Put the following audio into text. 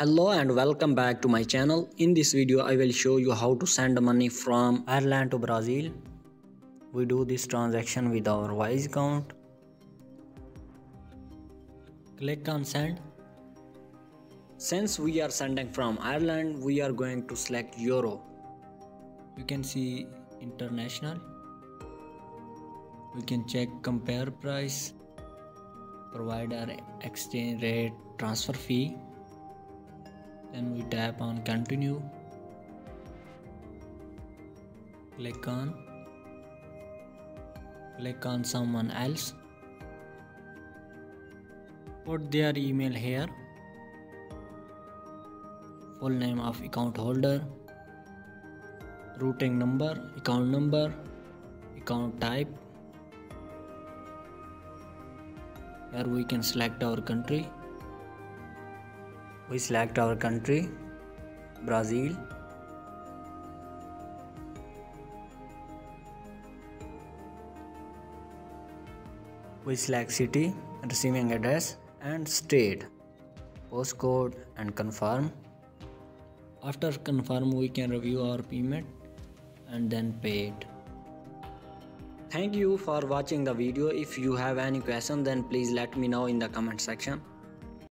Hello and welcome back to my channel. In this video I will show you how to send money from Ireland to Brazil. We do this transaction with our Wise account. Click on send. Since we are sending from Ireland, we are going to select euro. You can see international. We can check compare price, provider, exchange rate, transfer fee. Then we tap on continue. Click on someone else. Put their email here. Full name of account holder. Routing number, account type. Here we can select our country. We select our country, Brazil. We select city, receiving address and state, postcode and confirm. After confirm, we can review our payment and then pay it. Thank you for watching the video. If you have any question, then please let me know in the comment section.